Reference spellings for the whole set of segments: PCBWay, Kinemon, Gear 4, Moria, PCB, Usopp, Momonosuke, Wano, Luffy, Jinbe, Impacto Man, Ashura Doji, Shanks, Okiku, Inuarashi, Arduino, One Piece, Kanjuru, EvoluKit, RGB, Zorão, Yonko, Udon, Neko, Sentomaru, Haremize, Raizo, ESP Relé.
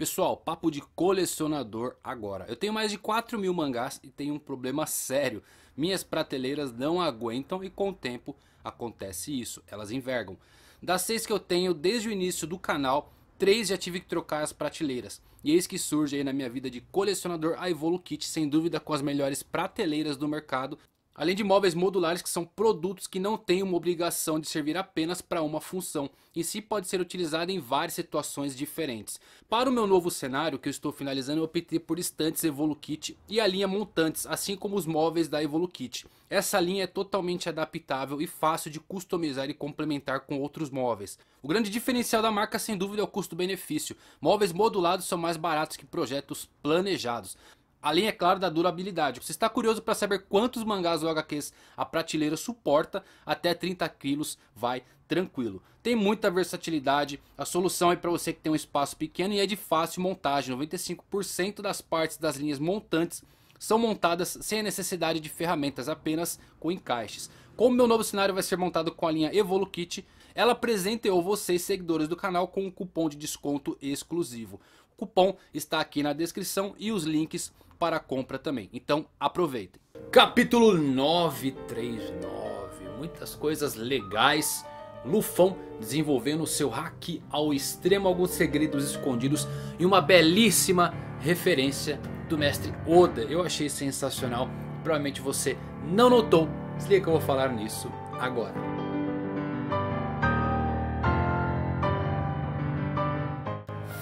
Pessoal, papo de colecionador agora. Eu tenho mais de 4.000 mangás e tenho um problema sério. Minhas prateleiras não aguentam e com o tempo acontece isso, elas envergam. Das 6 que eu tenho desde o início do canal, 3 já tive que trocar as prateleiras. E eis que surge aí na minha vida de colecionador a EvoluKit, sem dúvida com as melhores prateleiras do mercado. Além de móveis modulares, que são produtos que não têm uma obrigação de servir apenas para uma função, e sim pode ser utilizado em várias situações diferentes. Para o meu novo cenário, que eu estou finalizando, eu optei por estantes EvoluKit e a linha montantes, assim como os móveis da EvoluKit. Essa linha é totalmente adaptável e fácil de customizar e complementar com outros móveis. O grande diferencial da marca, sem dúvida, é o custo-benefício. Móveis modulados são mais baratos que projetos planejados. Além, é claro, da durabilidade. Você está curioso para saber quantos mangás ou HQs a prateleira suporta? Até 30 quilos vai tranquilo. Tem muita versatilidade, a solução é para você que tem um espaço pequeno e é de fácil montagem. 95% das partes das linhas montantes são montadas sem a necessidade de ferramentas, apenas com encaixes. Como meu novo cenário vai ser montado com a linha EvoluKit, ela presenteou vocês, seguidores do canal, com um cupom de desconto exclusivo. O cupom está aqui na descrição e os links para a compra também, então aproveitem. Capítulo 939, muitas coisas legais. Lufão desenvolvendo o seu Haki ao extremo, alguns segredos escondidos e uma belíssima referência do mestre Oda. Eu achei sensacional, provavelmente você não notou, se liga que eu vou falar nisso agora.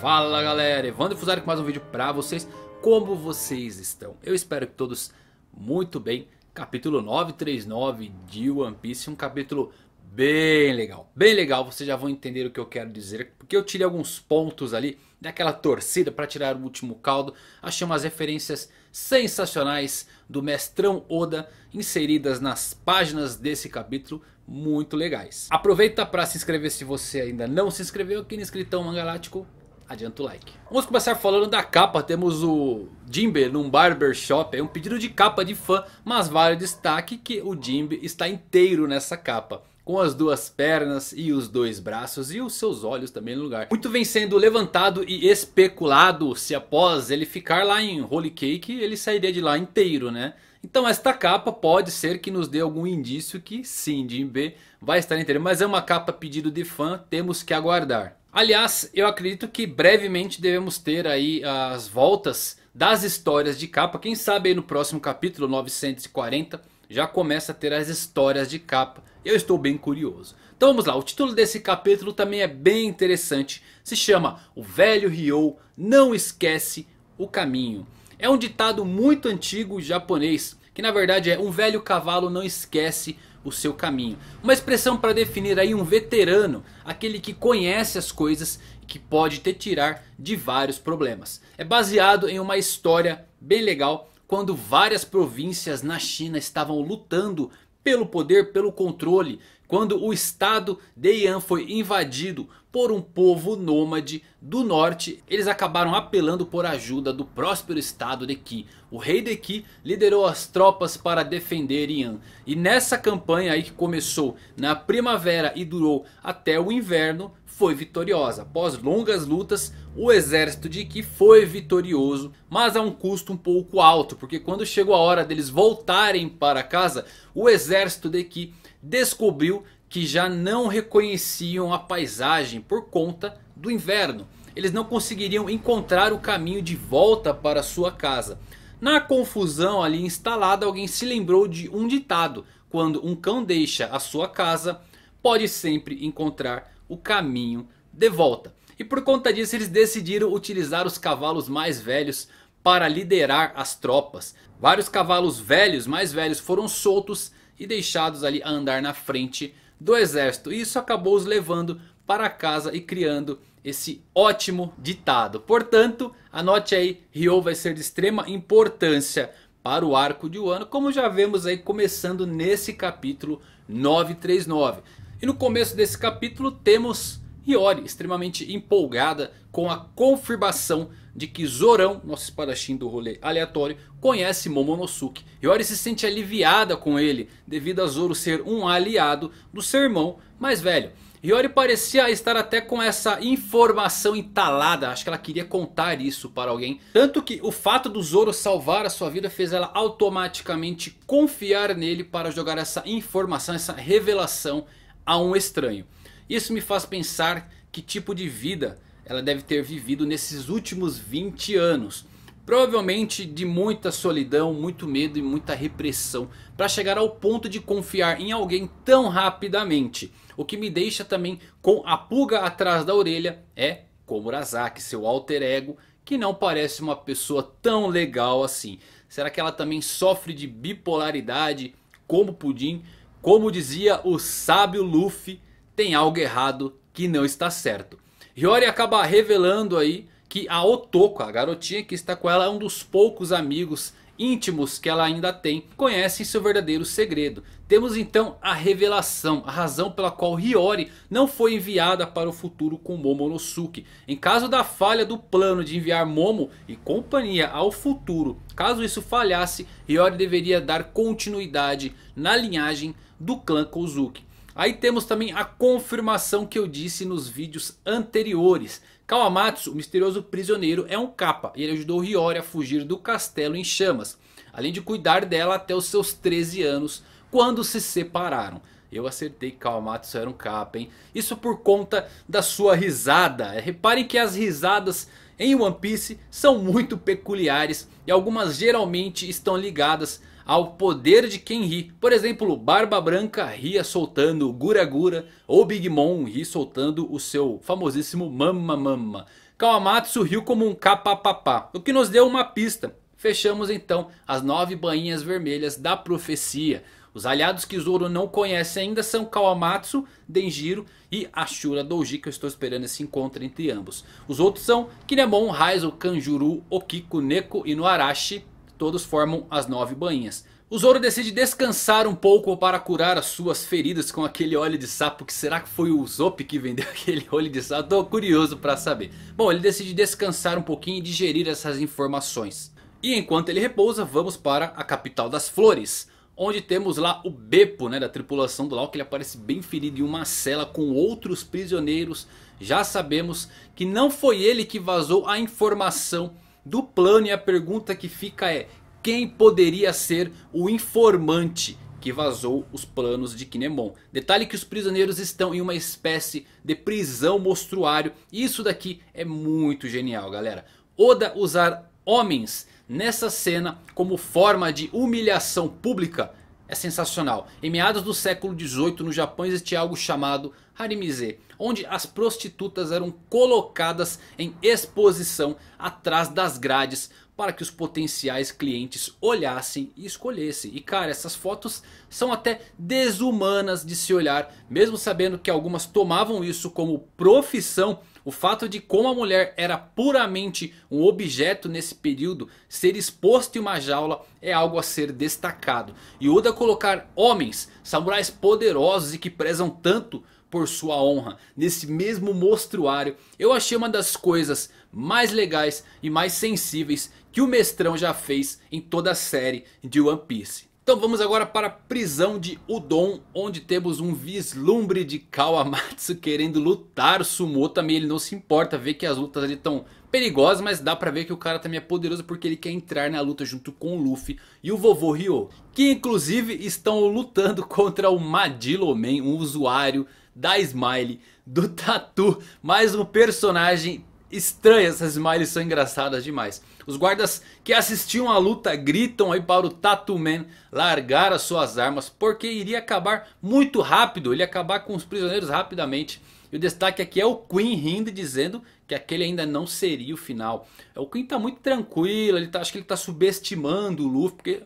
Fala galera, Evandro Fuzari com mais um vídeo pra vocês. Como vocês estão? Eu espero que todos muito bem. Capítulo 939 de One Piece, um capítulo bem legal. Bem legal, vocês já vão entender o que eu quero dizer, porque eu tirei alguns pontos ali daquela torcida para tirar o último caldo. Achei umas referências sensacionais do mestrão Oda inseridas nas páginas desse capítulo, muito legais. Aproveita para se inscrever se você ainda não se inscreveu. Aqui no Inscritão Mangalático, adianta o like. Vamos começar falando da capa. Temos o Jinbe num barbershop. É um pedido de capa de fã, mas vale o destaque que o Jinbe está inteiro nessa capa, com as duas pernas e os dois braços e os seus olhos também no lugar. Muito vem sendo levantado e especulado se após ele ficar lá em Holy Cake, ele sairia de lá inteiro, né? Então esta capa pode ser que nos dê algum indício que sim, Jinbe vai estar inteiro. Mas é uma capa pedido de fã, temos que aguardar. Aliás, eu acredito que brevemente devemos ter aí as voltas das histórias de capa. Quem sabe aí no próximo capítulo 940 já começa a ter as histórias de capa. Eu estou bem curioso. Então vamos lá, o título desse capítulo também é bem interessante. Se chama O Velho Ryo Não Esquece o Caminho. É um ditado muito antigo japonês, que na verdade é um velho cavalo não esquece o seu caminho. Uma expressão para definir aí um veterano, aquele que conhece as coisas e que pode te tirar de vários problemas. É baseado em uma história bem legal, quando várias províncias na China estavam lutando pelo poder, pelo controle, quando o estado de Yan foi invadido por um povo nômade do norte. Eles acabaram apelando por ajuda do próspero estado de Qi. O rei de Qi liderou as tropas para defender Yan. E nessa campanha aí que começou na primavera e durou até o inverno, foi vitoriosa. Após longas lutas, o exército de Qi foi vitorioso, mas a um custo um pouco alto, porque quando chegou a hora deles voltarem para casa, o exército de Qi descobriu que já não reconheciam a paisagem por conta do inverno. Eles não conseguiriam encontrar o caminho de volta para sua casa. Na confusão ali instalada, alguém se lembrou de um ditado: quando um cão deixa a sua casa, pode sempre encontrar o caminho de volta. E por conta disso eles decidiram utilizar os cavalos mais velhos para liderar as tropas. Vários cavalos velhos, mais velhos, foram soltos e deixados ali a andar na frente do exército. E isso acabou os levando para casa e criando esse ótimo ditado. Portanto, anote aí, Ryo vai ser de extrema importância para o arco de Wano, como já vemos aí começando nesse capítulo 939. E no começo desse capítulo temos Hiyori extremamente empolgada com a confirmação de que Zorão, nosso espadachim do rolê aleatório, conhece Momonosuke. Hiyori se sente aliviada com ele devido a Zoro ser um aliado do seu irmão mais velho. Hiyori parecia estar até com essa informação entalada. Acho que ela queria contar isso para alguém. Tanto que o fato do Zoro salvar a sua vida fez ela automaticamente confiar nele para jogar essa informação, essa revelação a um estranho. Isso me faz pensar que tipo de vida ela deve ter vivido nesses últimos 20 anos. Provavelmente de muita solidão, muito medo e muita repressão, para chegar ao ponto de confiar em alguém tão rapidamente. O que me deixa também com a pulga atrás da orelha é Komurasaki, seu alter ego, que não parece uma pessoa tão legal assim. Será que ela também sofre de bipolaridade como Pudim? Como dizia o sábio Luffy, tem algo errado que não está certo. Hiyori acaba revelando aí que a Otoko, a garotinha que está com ela, é um dos poucos amigos íntimos que ela ainda tem. Conhecem seu verdadeiro segredo. Temos então a revelação, a razão pela qual Hiyori não foi enviada para o futuro com Momonosuke. Em caso da falha do plano de enviar Momo e companhia ao futuro, caso isso falhasse, Hiyori deveria dar continuidade na linhagem do clã Kozuki. Aí temos também a confirmação que eu disse nos vídeos anteriores. Kawamatsu, o misterioso prisioneiro, é um Kappa e ele ajudou Hiyori a fugir do castelo em chamas, além de cuidar dela até os seus 13 anos, quando se separaram. Eu acertei que Kawamatsu era um Kappa, hein? Isso por conta da sua risada. Reparem que as risadas em One Piece são muito peculiares e algumas geralmente estão ligadas ao poder de quem ri. Por exemplo, Barba Branca ria soltando o Gura Gura, ou Big Mom ri soltando o seu famosíssimo Mama Mama. Kawamatsu riu como um capapapá, o que nos deu uma pista. Fechamos então as 9 bainhas vermelhas da profecia. Os aliados que Zoro não conhece ainda são Kawamatsu, Denjiro e Ashura Doji, que eu estou esperando esse encontro entre ambos. Os outros são Kinemon, Raizo, Kanjuru, Okiku, Neko e Inuarashi. Todos formam as 9 bainhas. O Zoro decide descansar um pouco para curar as suas feridas com aquele óleo de sapo. Que será que foi o Usopp que vendeu aquele óleo de sapo? Tô curioso para saber. Bom, ele decide descansar um pouquinho e digerir essas informações. E enquanto ele repousa, vamos para a capital das flores, onde temos lá o Beppo, né, da tripulação do Law, que ele aparece bem ferido em uma cela com outros prisioneiros. Já sabemos que não foi ele que vazou a informação do plano e a pergunta que fica é: quem poderia ser o informante que vazou os planos de Kinemon? Detalhe que os prisioneiros estão em uma espécie de prisão mostruário. Isso daqui é muito genial, galera. Oda usar homens nessa cena como forma de humilhação pública é sensacional. Em meados do século XVIII no Japão existia algo chamado haremize, onde as prostitutas eram colocadas em exposição atrás das grades para que os potenciais clientes olhassem e escolhessem. E cara, essas fotos são até desumanas de se olhar, mesmo sabendo que algumas tomavam isso como profissão. O fato de como a mulher era puramente um objeto nesse período ser exposto em uma jaula é algo a ser destacado. E Oda colocar homens, samurais poderosos e que prezam tanto por sua honra nesse mesmo mostruário, eu achei uma das coisas mais legais e mais sensíveis que o mestrão já fez em toda a série de One Piece. Então vamos agora para a prisão de Udon, onde temos um vislumbre de Kawamatsu querendo lutar sumô também. Ele não se importa, vê que as lutas ali estão perigosas, mas dá pra ver que o cara também é poderoso porque ele quer entrar na luta junto com o Luffy e o vovô Ryo, que inclusive estão lutando contra o Madillow Man, um usuário da Smile, do Tatu, mais um personagem estranho. Essas smiles são engraçadas demais. Os guardas que assistiam a luta gritam aí para o Tatuman largar as suas armas, porque iria acabar muito rápido. Ele ia acabar com os prisioneiros rapidamente. E o destaque aqui é o Queen rindo e dizendo que aquele ainda não seria o final. O Queen tá muito tranquilo, acho que ele tá subestimando o Luffy, porque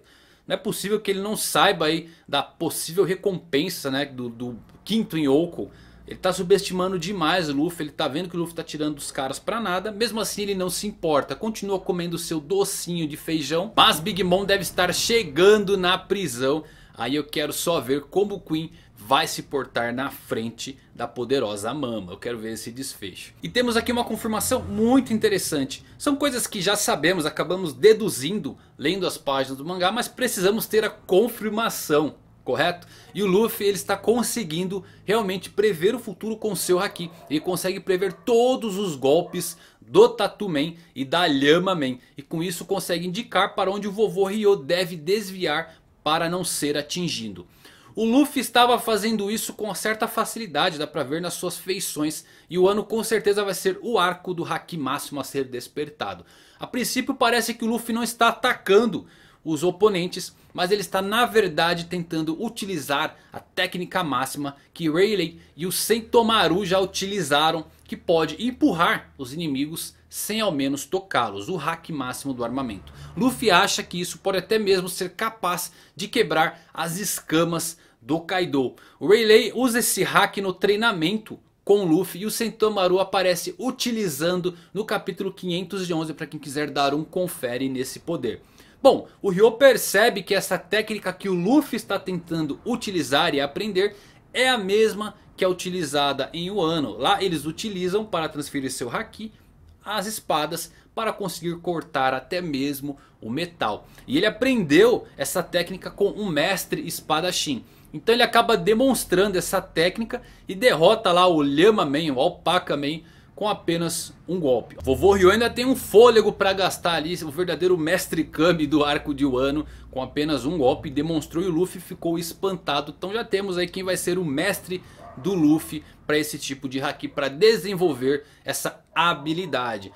não é possível que ele não saiba aí da possível recompensa, né, do quinto em Yonko. Ele tá subestimando demais o Luffy, ele tá vendo que o Luffy tá tirando os caras pra nada. Mesmo assim ele não se importa, continua comendo seu docinho de feijão. Mas Big Mom deve estar chegando na prisão. Aí eu quero só ver como o Queen vai se portar na frente da poderosa Mama. Eu quero ver esse desfecho. E temos aqui uma confirmação muito interessante. São coisas que já sabemos, acabamos deduzindo lendo as páginas do mangá, mas precisamos ter a confirmação. correto? E o Luffy ele está conseguindo realmente prever o futuro com seu Haki. Ele consegue prever todos os golpes do Tatuman e da Lemaman. E com isso consegue indicar para onde o vovô Ryo deve desviar para não ser atingido. O Luffy estava fazendo isso com certa facilidade, dá pra ver nas suas feições. E o Wano com certeza vai ser o arco do Haki máximo a ser despertado. A princípio parece que o Luffy não está atacando os oponentes, mas ele está na verdade tentando utilizar a técnica máxima que Rayleigh e o Sentomaru já utilizaram, que pode empurrar os inimigos sem ao menos tocá-los, o Haki máximo do armamento. Luffy acha que isso pode até mesmo ser capaz de quebrar as escamas do Kaido. O Rayleigh usa esse Haki no treinamento com Luffy e o Sentomaru aparece utilizando no capítulo 511, para quem quiser dar um confere nesse poder. Bom, o Ryo percebe que essa técnica que o Luffy está tentando utilizar e aprender é a mesma que é utilizada em Wano. Lá eles utilizam para transferir seu Haki as espadas para conseguir cortar até mesmo o metal. E ele aprendeu essa técnica com um mestre espadachim. Então ele acaba demonstrando essa técnica e derrota lá o Lemaman, o Alpaca Man, com apenas um golpe. Vovô Ryo ainda tem um fôlego para gastar ali. O verdadeiro mestre Kami do arco de Wano. Com apenas um golpe demonstrou e o Luffy ficou espantado. Então já temos aí quem vai ser o mestre do Luffy para esse tipo de Haki, para desenvolver essa habilidade.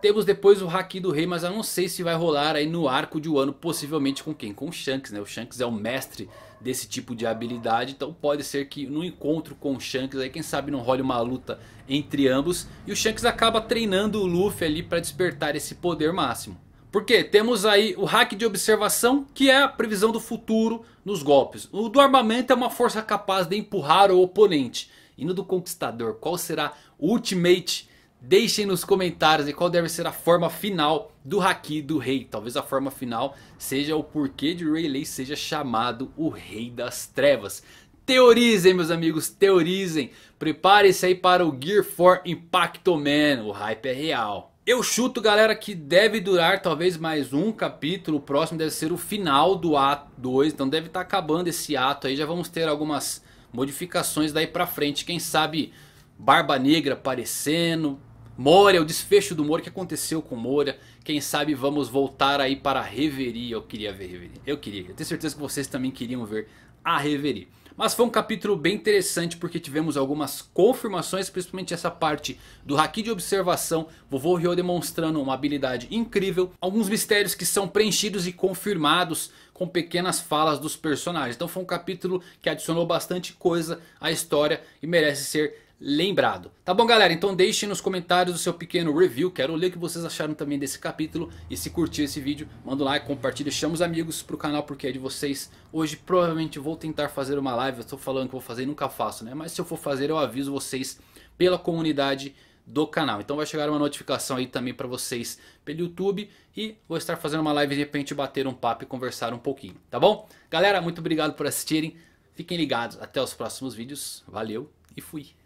Temos depois o Haki do Rei, mas eu não sei se vai rolar aí no arco de Wano. Possivelmente com quem? Com o Shanks, né? O Shanks é o mestre desse tipo de habilidade. Então pode ser que no encontro com o Shanks, aí, quem sabe não role uma luta entre ambos. E o Shanks acaba treinando o Luffy ali para despertar esse poder máximo. Porque temos aí o Haki de observação, que é a previsão do futuro nos golpes. O do armamento é uma força capaz de empurrar o oponente. E no do conquistador, qual será o ultimate? Deixem nos comentários qual deve ser a forma final do Haki do Rei. Talvez a forma final seja o porquê de Rayleigh seja chamado o Rei das Trevas. Teorizem, meus amigos, teorizem. Preparem-se aí para o Gear 4 Impacto Man. O hype é real. Eu chuto, galera, que deve durar talvez mais um capítulo. O próximo deve ser o final do ato 2. Então deve estar acabando esse ato aí. Já vamos ter algumas modificações daí pra frente. Quem sabe Barba Negra aparecendo, Moria, o desfecho do Moria, o que aconteceu com Moria. Quem sabe vamos voltar aí para a Reverie. Eu queria ver Reverie, eu tenho certeza que vocês também queriam ver a Reverie. Mas foi um capítulo bem interessante porque tivemos algumas confirmações, principalmente essa parte do Haki de observação. Vovô Ryo demonstrando uma habilidade incrível. Alguns mistérios que são preenchidos e confirmados com pequenas falas dos personagens. Então foi um capítulo que adicionou bastante coisa à história e merece ser lembrado. Tá bom, galera? Então deixem nos comentários o seu pequeno review. Quero ler o que vocês acharam também desse capítulo. E se curtiu esse vídeo, manda um like, compartilha, chama os amigos pro canal porque é de vocês. Hoje provavelmente vou tentar fazer uma live. Eu tô falando que vou fazer e nunca faço, né? Mas se eu for fazer eu aviso vocês pela comunidade do canal. Então vai chegar uma notificação aí também pra vocês pelo YouTube. E vou estar fazendo uma live de repente bater um papo e conversar um pouquinho. Tá bom? Galera, muito obrigado por assistirem. Fiquem ligados. Até os próximos vídeos. Valeu e fui.